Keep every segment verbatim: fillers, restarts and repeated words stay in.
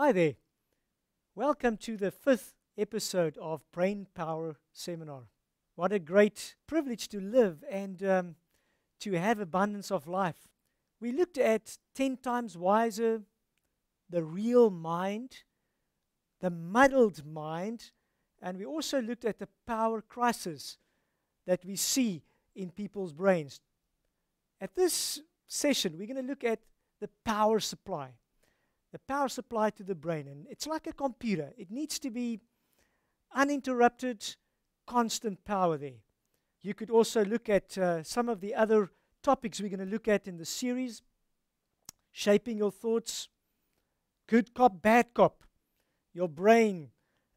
Hi there. Welcome to the fifth episode of Brain Power Seminar. What a great privilege to live and um, to have abundance of life. We looked at ten times wiser, the real mind, the muddled mind, and we also looked at the power crisis that we see in people's brains. At this session, we're going to look at the power supply. The power supply to the brain, and it's like a computer. It needs to be uninterrupted, constant power there. You could also look at uh, some of the other topics we're going to look at in the series. Shaping your thoughts, good cop, bad cop, your brain,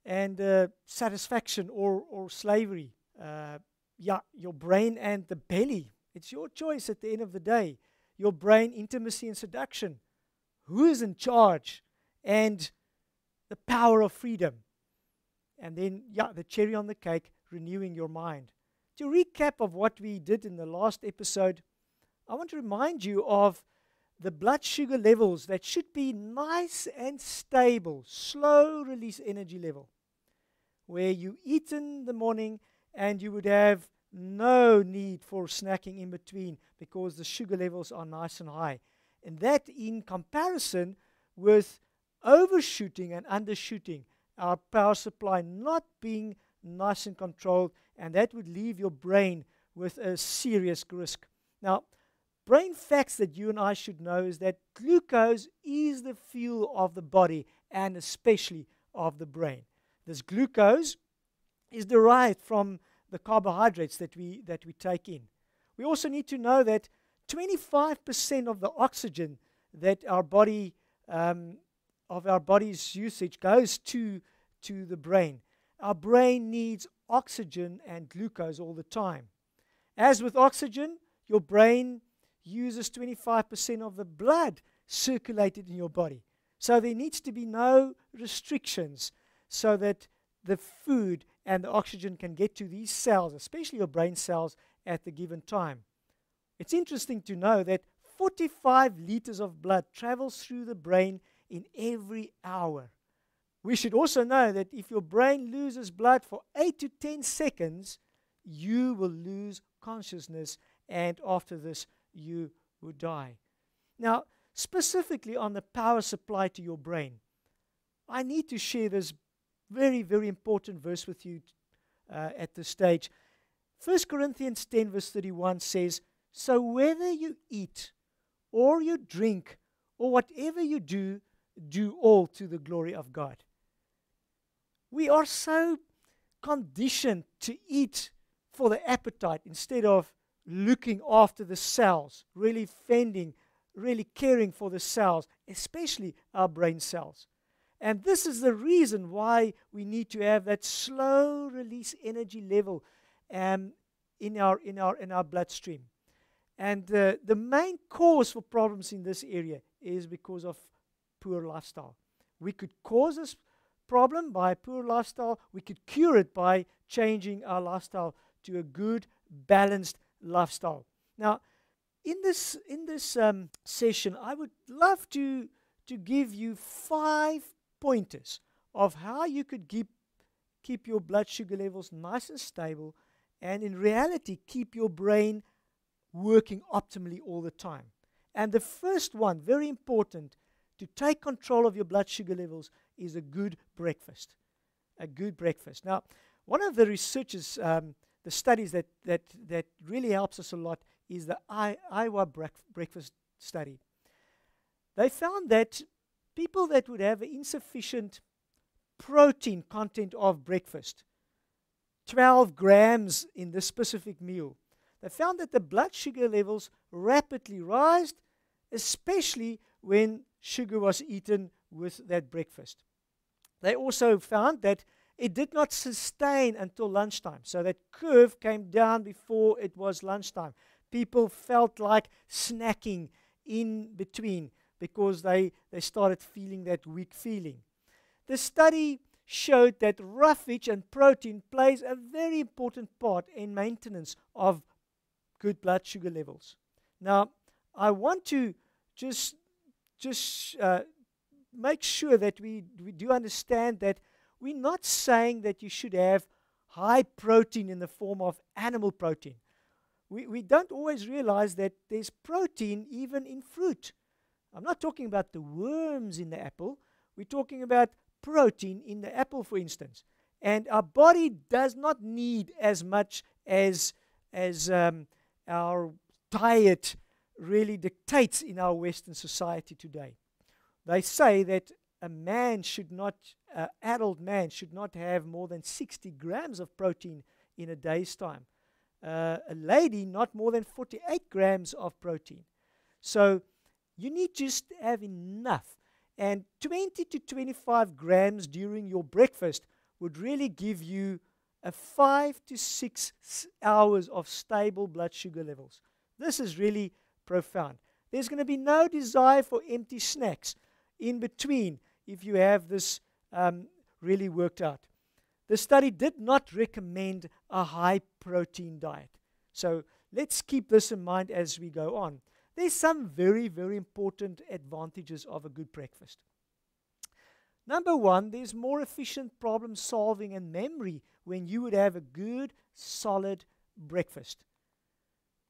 and uh, satisfaction or, or slavery. Uh, yeah, your brain and the belly. It's your choice at the end of the day. Your brain, intimacy and seduction. Who is in charge, and the power of freedom. And then, yeah, the cherry on the cake, renewing your mind. To recap of what we did in the last episode, I want to remind you of the blood sugar levels that should be nice and stable, slow release energy level, where you eat in the morning and you would have no need for snacking in between because the sugar levels are nice and high. And that in comparison with overshooting and undershooting, our power supply not being nice and controlled, and that would leave your brain with a serious risk. Now, brain facts that you and I should know is that glucose is the fuel of the body and especially of the brain. This glucose is derived from the carbohydrates that we, that we take in. We also need to know that twenty-five percent of the oxygen that our body, um, of our body's usage goes to, to the brain. Our brain needs oxygen and glucose all the time. As with oxygen, your brain uses twenty-five percent of the blood circulated in your body. So there needs to be no restrictions so that the food and the oxygen can get to these cells, especially your brain cells, at the given time. It's interesting to know that forty-five liters of blood travels through the brain in every hour. We should also know that if your brain loses blood for eight to ten seconds, you will lose consciousness, and after this, you will die. Now, specifically on the power supply to your brain, I need to share this very, very important verse with you uh, at this stage. First Corinthians ten verse thirty-one says, "So whether you eat or you drink or whatever you do, do all to the glory of God." We are so conditioned to eat for the appetite instead of looking after the cells, really fending, really caring for the cells, especially our brain cells. And this is the reason why we need to have that slow release energy level um, in our, in our, in our bloodstream. And uh, the main cause for problems in this area is because of poor lifestyle. We could cause this problem by poor lifestyle. We could cure it by changing our lifestyle to a good, balanced lifestyle. Now, in this, in this um, session, I would love to, to give you five pointers of how you could keep, keep your blood sugar levels nice and stable, and in reality, keep your brain working optimally all the time. And the first one, very important, to take control of your blood sugar levels is a good breakfast. A good breakfast. Now, one of the researchers, um, the studies that, that, that really helps us a lot is the I Iowa breakfast study. They found that people that would have insufficient protein content of breakfast, twelve grams in this specific meal, they found that the blood sugar levels rapidly rose, especially when sugar was eaten with that breakfast. They also found that it did not sustain until lunchtime. So that curve came down before it was lunchtime. People felt like snacking in between because they, they started feeling that weak feeling. The study showed that roughage and protein plays a very important part in maintenance of good blood sugar levels. Now, I want to just, just uh, make sure that we, we do understand that we're not saying that you should have high protein in the form of animal protein. We, we don't always realize that there's protein even in fruit. I'm not talking about the worms in the apple. We're talking about protein in the apple, for instance. And our body does not need as much as, as um, our diet really dictates in our Western society today. They say that a man should not, an uh, adult man should not have more than sixty grams of protein in a day's time. Uh, a lady, not more than forty-eight grams of protein. So you need just to have enough. And twenty to twenty-five grams during your breakfast would really give you a five to six hours of stable blood sugar levels. This is really profound. There's going to be no desire for empty snacks in between if you have this um, really worked out. The study did not recommend a high protein diet. So let's keep this in mind as we go on. There's some very, very important advantages of a good breakfast. Number one, there's more efficient problem solving and memory when you would have a good, solid breakfast.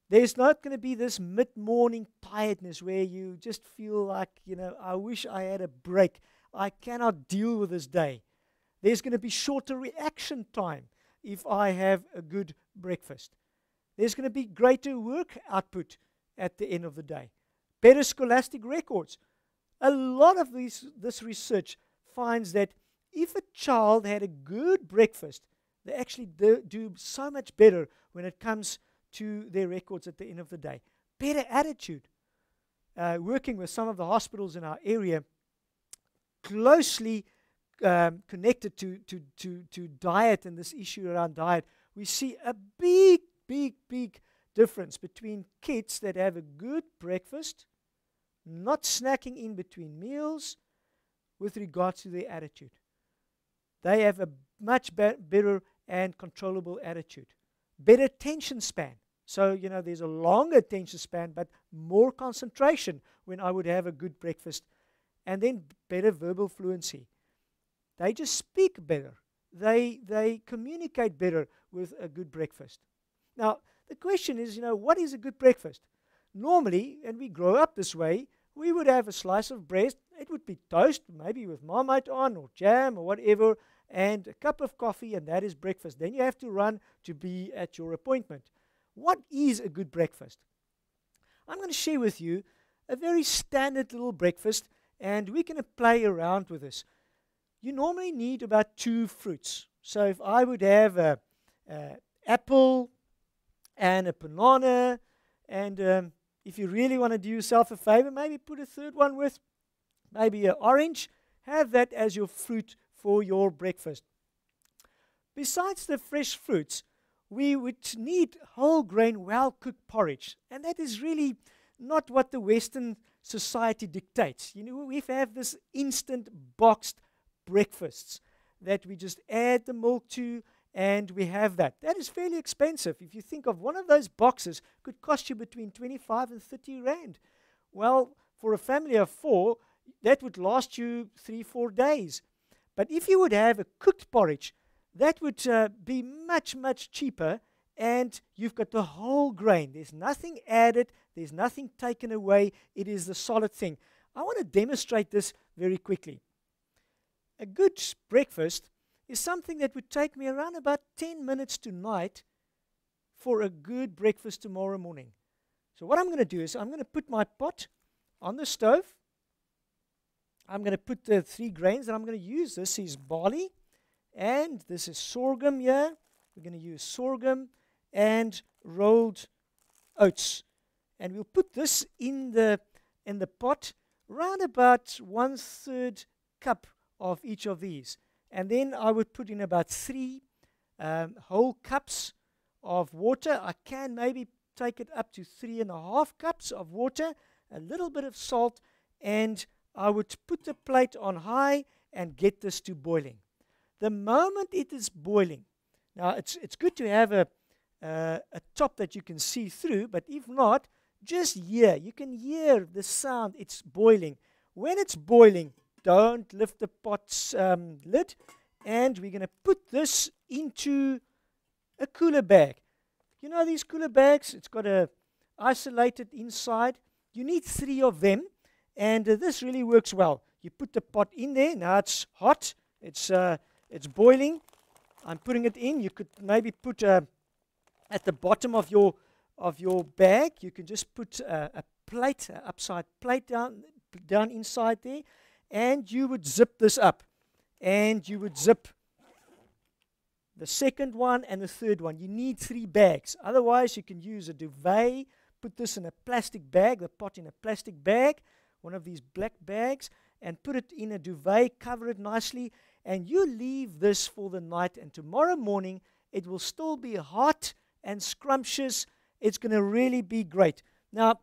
There's not going to be this mid-morning tiredness where you just feel like, you know, I wish I had a break. I cannot deal with this day. There's going to be shorter reaction time if I have a good breakfast. There's going to be greater work output at the end of the day. Better scholastic records. A lot of these, this research finds that if a child had a good breakfast, they actually do, do so much better when it comes to their records at the end of the day. Better attitude. Uh, working with some of the hospitals in our area, closely um, connected to, to, to, to diet and this issue around diet, we see a big, big, big difference between kids that have a good breakfast, not snacking in between meals, with regards to their attitude. They have a much be better and controllable attitude. Better attention span. So, you know, there's a longer attention span, but more concentration when I would have a good breakfast. And then better verbal fluency. They just speak better. They, they communicate better with a good breakfast. Now, the question is, you know, what is a good breakfast? Normally, and we grow up this way, we would have a slice of bread. It would be toast, maybe with Marmite on or jam or whatever, and a cup of coffee, and that is breakfast. Then you have to run to be at your appointment. What is a good breakfast? I'm going to share with you a very standard little breakfast, and we're going to play around with this. You normally need about two fruits. So if I would have an apple and a banana, and um, if you really want to do yourself a favor, maybe put a third one with maybe an orange. Have that as your fruit for your breakfast. Besides the fresh fruits, we would need whole grain, well-cooked porridge. And that is really not what the Western society dictates. You know, we have this instant boxed breakfasts that we just add the milk to, and we have that. That is fairly expensive. If you think of one of those boxes, could cost you between twenty-five and thirty rand. Well, for a family of four, that would last you three, four days. But if you would have a cooked porridge, that would uh, be much, much cheaper, and you've got the whole grain. There's nothing added. There's nothing taken away. It is the solid thing. I want to demonstrate this very quickly. A good breakfast is something that would take me around about ten minutes tonight for a good breakfast tomorrow morning. So what I'm going to do is I'm going to put my pot on the stove. I'm going to put the three grains that I'm going to use. This is barley, and this is sorghum here. We're going to use sorghum and rolled oats. And we'll put this in the, in the pot, around about one-third cup of each of these. And then I would put in about three um, whole cups of water. I can maybe take it up to three and a half cups of water, a little bit of salt, and I would put the plate on high and get this to boiling. The moment it is boiling, now it's, it's good to have a, uh, a top that you can see through, but if not, just hear. You can hear the sound. It's boiling. When it's boiling, Don't lift the pot's um, lid. And we're going to put this into a cooler bag. You know these cooler bags? It's got a isolated inside. You need three of them. And uh, this really works well. You put the pot in there. Now it's hot. It's, uh, it's boiling. I'm putting it in. You could maybe put uh, at the bottom of your, of your bag, you can just put uh, a plate, an upside plate down, down inside there. And you would zip this up. And you would zip the second one and the third one. You need three bags. Otherwise, you can use a duvet. Put this in a plastic bag, the pot in a plastic bag, one of these black bags, and put it in a duvet, cover it nicely, and you leave this for the night, and tomorrow morning it will still be hot and scrumptious. It's going to really be great. Now,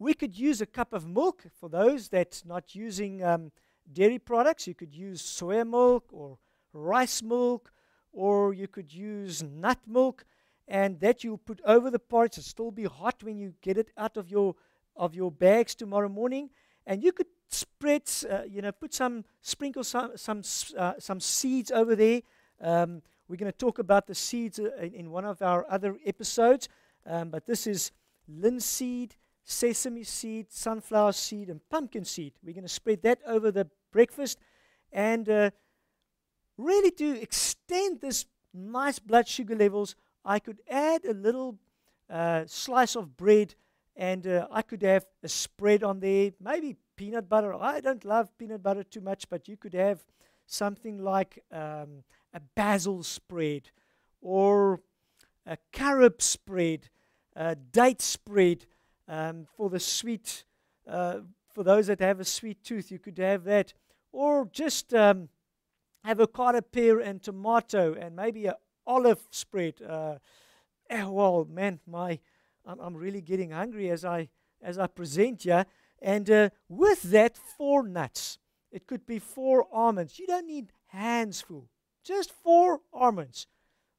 we could use a cup of milk. For those that's not using um, dairy products, you could use soya milk or rice milk, or you could use nut milk, and that you'll put over the porridge. It'll still be hot when you get it out of your of your bags tomorrow morning. And you could spread, uh, you know, put some, sprinkle some some uh, some seeds over there. Um, we're going to talk about the seeds uh, in, in one of our other episodes. Um, but this is linseed, sesame seed, sunflower seed, and pumpkin seed. We're going to spread that over the breakfast, and uh, really to extend this nice blood sugar levels, I could add a little uh, slice of bread. And uh, I could have a spread on there, maybe peanut butter. I don't love peanut butter too much, but you could have something like um, a basil spread or a carob spread, a date spread um, for the sweet. Uh, for those that have a sweet tooth, you could have that. Or just um, avocado, pear, and tomato, and maybe an olive spread. Uh, well, man, my... I'm really getting hungry as I as I present you. And uh, with that, four nuts. It could be four almonds. You don't need hands full. Just four almonds.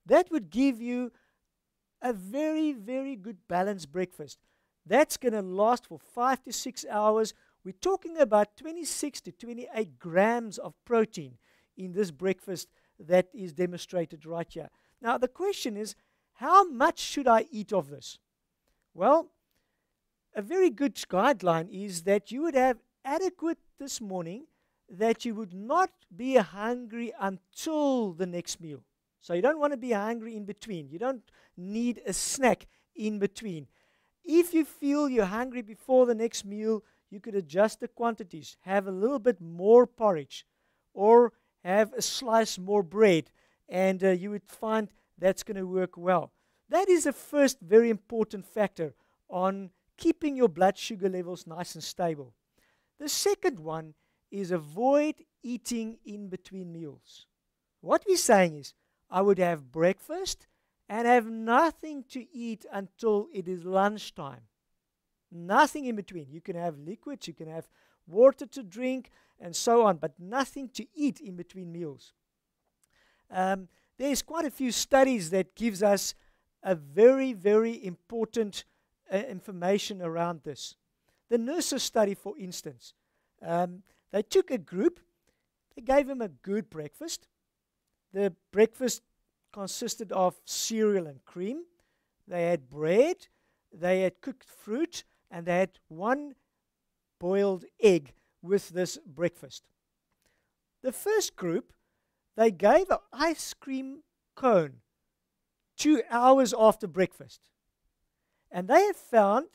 That would give you a very, very good balanced breakfast. That's going to last for five to six hours. We're talking about twenty-six to twenty-eight grams of protein in this breakfast that is demonstrated right here. Now, the question is, how much should I eat of this? Well, a very good guideline is that you would have adequate this morning, that you would not be hungry until the next meal. So you don't want to be hungry in between. You don't need a snack in between. If you feel you're hungry before the next meal, you could adjust the quantities. Have a little bit more porridge or have a slice more bread, and uh, you would find that's going to work well. That is the first very important factor on keeping your blood sugar levels nice and stable. The second one is avoid eating in between meals. What we're saying is, I would have breakfast and have nothing to eat until it is lunchtime. Nothing in between. You can have liquids, you can have water to drink, and so on, but nothing to eat in between meals. Um, there's quite a few studies that gives us a very, very important uh, information around this. The nurses study, for instance, um, they took a group, they gave them a good breakfast. The breakfast consisted of cereal and cream. They had bread, they had cooked fruit, and they had one boiled egg with this breakfast. The first group, they gave an ice cream cone two hours after breakfast. And they have found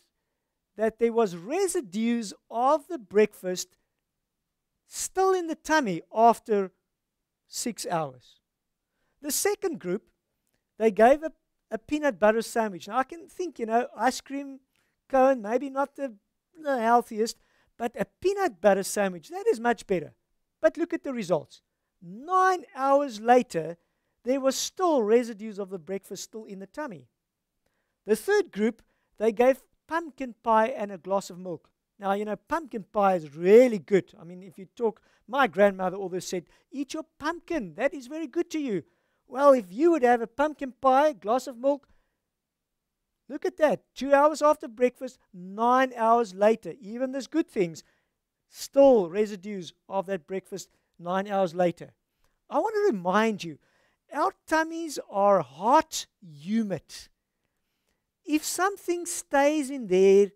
that there was residues of the breakfast still in the tummy after six hours. The second group, they gave a, a peanut butter sandwich. Now I can think, you know, ice cream cone, maybe not the, the healthiest, but a peanut butter sandwich, that is much better. But look at the results. Nine hours later, there was still residues of the breakfast still in the tummy. The third group, they gave pumpkin pie and a glass of milk. Now, you know, pumpkin pie is really good. I mean, if you talk, my grandmother always said, eat your pumpkin. That is very good to you. Well, if you would have a pumpkin pie, glass of milk, look at that. Two hours after breakfast, nine hours later, even those good things, still residues of that breakfast nine hours later. I want to remind you, our tummies are hot, humid. If something stays in there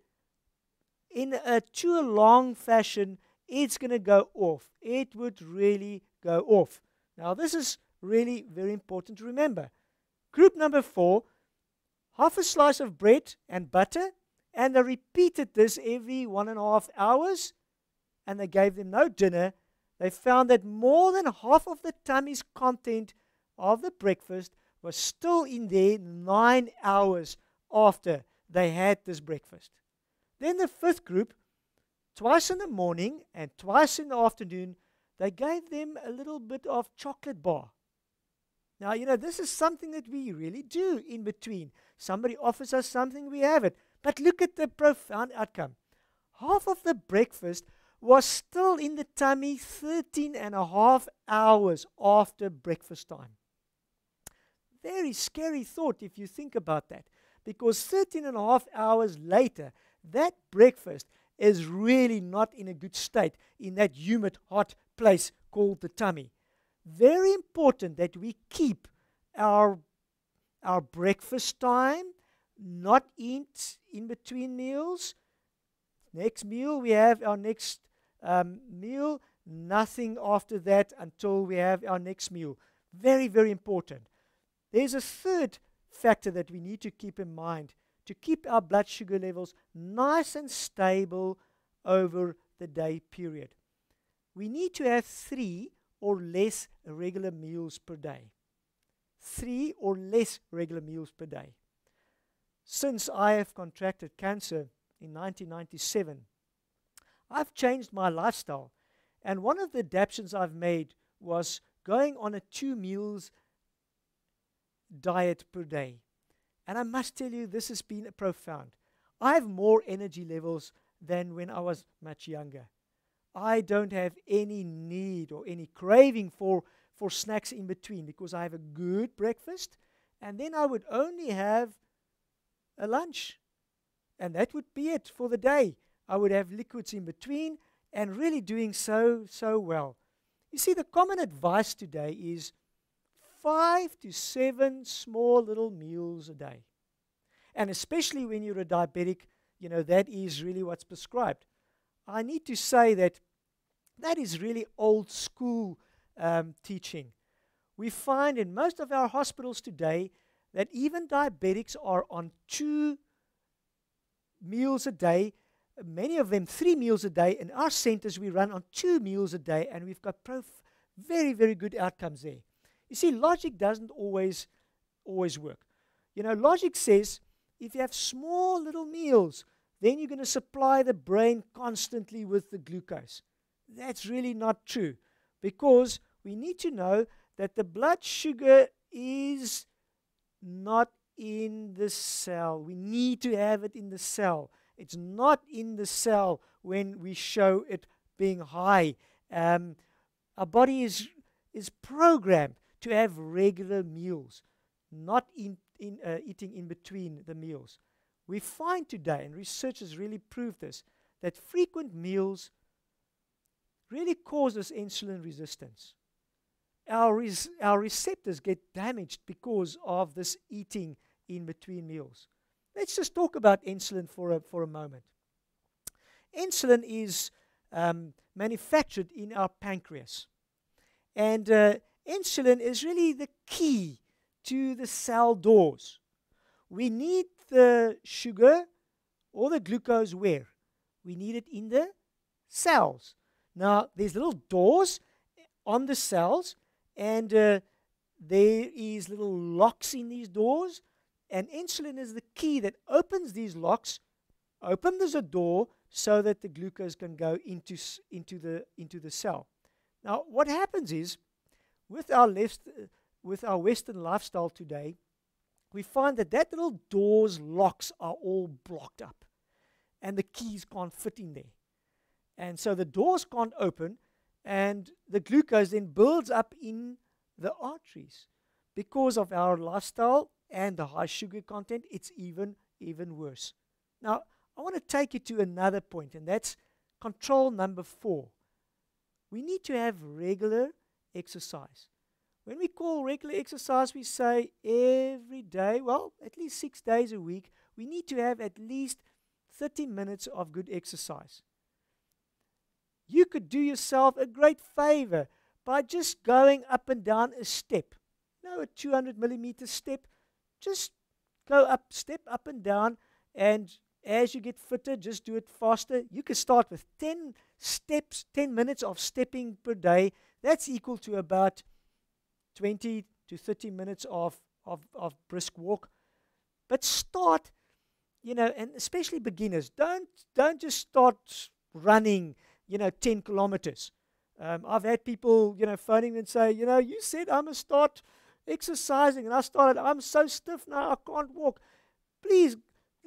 in a too long fashion, it's going to go off. It would really go off. Now, this is really very important to remember. Group number four, half a slice of bread and butter, and they repeated this every one and a half hours, and they gave them no dinner. They found that more than half of the tummy's content of the breakfast was still in there nine hours after they had this breakfast. Then the fifth group, twice in the morning and twice in the afternoon, they gave them a little bit of chocolate bar. Now, you know, this is something that we really do in between. Somebody offers us something, we have it. But look at the profound outcome. Half of the breakfast was still in the tummy thirteen and a half hours after breakfast time. Very scary thought if you think about that. Because thirteen and a half hours later, that breakfast is really not in a good state in that humid, hot place called the tummy. Very important that we keep our, our breakfast time, not eat in between meals. Next meal, we have our next um, meal. Nothing after that until we have our next meal. Very, very important. There's a third factor that we need to keep in mind to keep our blood sugar levels nice and stable over the day period. We need to have three or less regular meals per day. Three or less regular meals per day. Since I have contracted cancer in nineteen ninety-seven, I've changed my lifestyle. And one of the adaptations I've made was going on a two meals diet per day. And I must tell you, this has been profound. I have more energy levels than when I was much younger. I don't have any need or any craving for, for snacks in between, because I have a good breakfast, and then I would only have a lunch. And that would be it for the day. I would have liquids in between, and really doing so, so well. You see, the common advice today is five to seven small little meals a day. And especially when you're a diabetic, you know, that is really what's prescribed. I need to say that that is really old school um, teaching. We find in most of our hospitals today that even diabetics are on two meals a day, many of them three meals a day. In our centers, we run on two meals a day, and we've got prof very, very good outcomes there. You see, logic doesn't always, always work. You know, logic says if you have small little meals, then you're going to supply the brain constantly with the glucose. That's really not true, because we need to know that the blood sugar is not in the cell. We need to have it in the cell. It's not in the cell when we show it being high. Um, our body is, is programmed to have regular meals, not in, in, uh, eating in between the meals. We find today, and research has really proved this, that frequent meals really causes insulin resistance. Our, res our receptors get damaged because of this eating in between meals. Let's just talk about insulin for a, for a moment. Insulin is um, manufactured in our pancreas. And uh, insulin is really the key to the cell doors. We need the sugar or the glucose where? We need it in the cells. Now, there's little doors on the cells, and uh, there is little locks in these doors, and insulin is the key that opens these locks, opens a door so that the glucose can go into, into, the, into the cell. Now, what happens is, with our, left, uh, with our Western lifestyle today, we find that that little door's locks are all blocked up, and the keys can't fit in there. And so the doors can't open, and the glucose then builds up in the arteries. Because of our lifestyle and the high sugar content, it's even, even worse. Now, I want to take you to another point, and that's Control number four. We need to have regular exercise. When we call regular exercise, we say every day, well, at least six days a week, we need to have at least thirty minutes of good exercise. You could do yourself a great favor by just going up and down a step. Now a two hundred millimeter step, just go up, step up and down, and as you get fitter, just do it faster. You can start with ten steps, ten minutes of stepping per day. That's equal to about twenty to thirty minutes of, of, of brisk walk. But start, you know, and especially beginners, don't, don't just start running, you know, ten kilometers. Um, I've had people, you know, phoning me and say, you know, you said I must start exercising, and I started, I'm so stiff now, I can't walk. Please,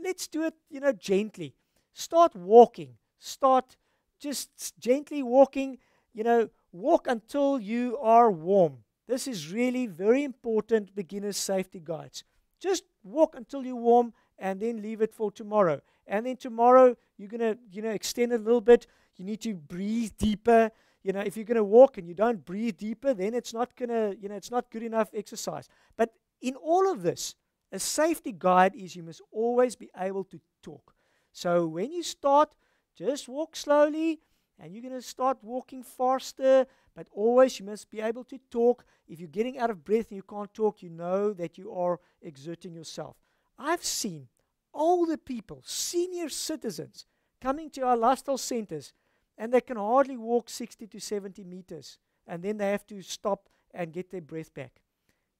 let's do it, you know, gently. Start walking. Start just gently walking, you know, walk until you are warm. This is really very important, beginner's safety guides. Just walk until you're warm and then leave it for tomorrow. And then tomorrow you're going to, you know, extend a little bit. You need to breathe deeper. You know, if you're going to walk and you don't breathe deeper, then it's not going to, you know, it's not good enough exercise. But in all of this, a safety guide is you must always be able to talk. So when you start, just walk slowly, and you're going to start walking faster, but always you must be able to talk. If you're getting out of breath and you can't talk, you know that you are exerting yourself. I've seen older people, senior citizens, coming to our lifestyle centers, and they can hardly walk sixty to seventy meters, and then they have to stop and get their breath back.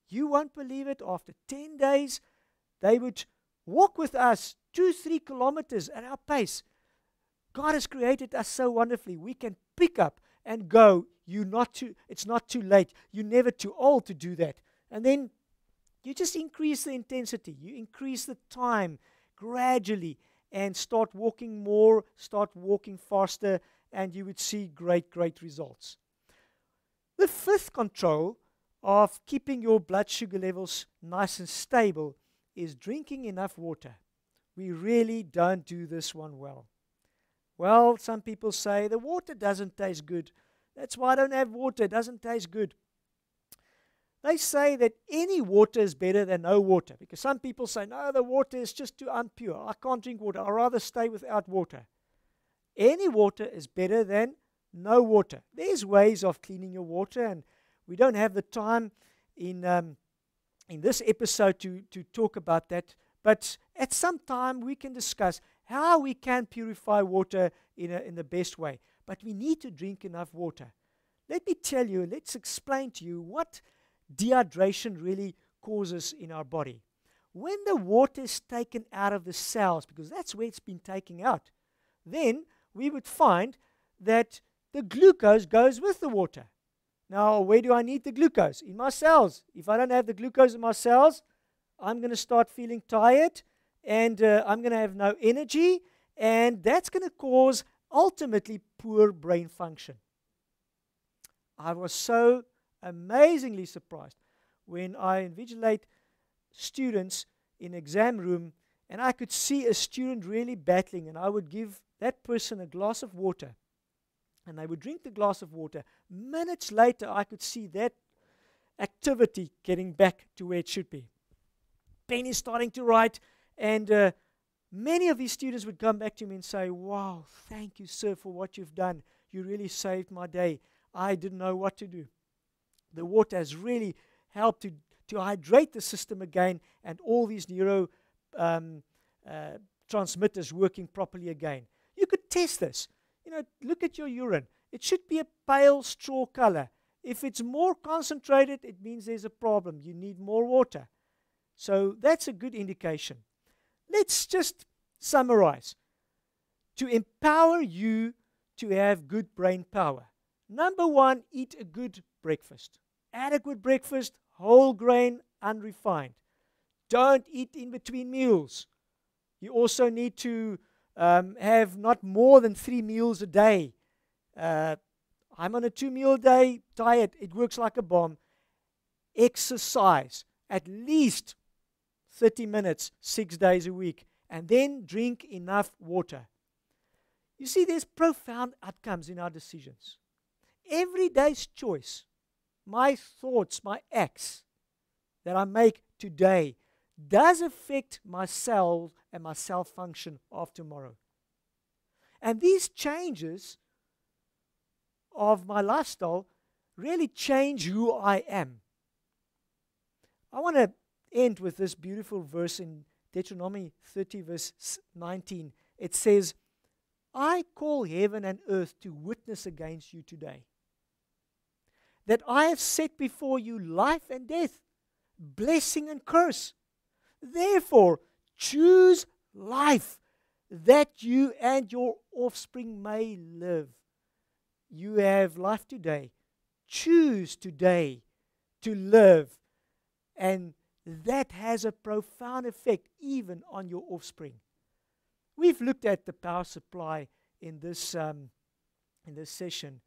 You won't believe it, after ten days, they would walk with us two, three kilometers at our pace. God has created us so wonderfully. We can pick up and go. You're not too, it's not too late. You're never too old to do that. And then you just increase the intensity. You increase the time gradually and start walking more, start walking faster, and you would see great, great results. The fifth control of keeping your blood sugar levels nice and stable is drinking enough water. We really don't do this one well. Well, some people say the water doesn't taste good. That's why I don't have water. It doesn't taste good. They say that any water is better than no water, because some people say, no, the water is just too impure. I can't drink water. I'd rather stay without water. Any water is better than no water. There's ways of cleaning your water, and we don't have the time in, um, in this episode to, to talk about that, but at some time we can discuss how we can purify water in, a, in the best way. But we need to drink enough water. Let me tell you, let's explain to you what dehydration really causes in our body. When the water is taken out of the cells, because that's where it's been taken out, then we would find that the glucose goes with the water. Now, where do I need the glucose? In my cells. If I don't have the glucose in my cells, I'm going to start feeling tired, and uh, I'm going to have no energy, and that's going to cause, ultimately, poor brain function. I was so amazingly surprised when I invigilate students in exam room, and I could see a student really battling, and I would give that person a glass of water, and they would drink the glass of water. Minutes later, I could see that activity getting back to where it should be. Pen is starting to write, and uh, many of these students would come back to me and say, wow, thank you, sir, for what you've done. You really saved my day. I didn't know what to do. The water has really helped to, to hydrate the system again, and all these neuro um, uh, transmitters working properly again. You could test this. You know, look at your urine. It should be a pale straw color. If it's more concentrated, it means there's a problem. You need more water. So that's a good indication. Let's just summarize. To empower you to have good brain power. Number one, eat a good breakfast. Adequate breakfast, whole grain, unrefined. Don't eat in between meals. You also need to um, have not more than three meals a day. Uh, I'm on a two-meal-a-day diet. It works like a bomb. Exercise. At least thirty minutes, six days a week, and then drink enough water. You see, there's profound outcomes in our decisions. Every day's choice, my thoughts, my acts that I make today does affect my cell and my cell function of tomorrow. And these changes of my lifestyle really change who I am. I want to end with this beautiful verse in Deuteronomy thirty verse nineteen. It says, I call heaven and earth to witness against you today, that I have set before you life and death, blessing and curse. Therefore, choose life, that you and your offspring may live. You have life today. Choose today to live. And that has a profound effect even on your offspring. We've looked at the power supply in this, um, in this session.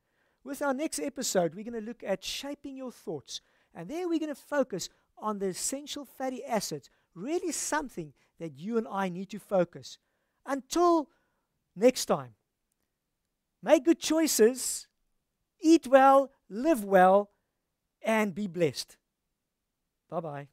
With our next episode, we're going to look at shaping your thoughts. And there we're going to focus on the essential fatty acids, really something that you and I need to focus. Until next time, make good choices, eat well, live well, and be blessed. Bye-bye.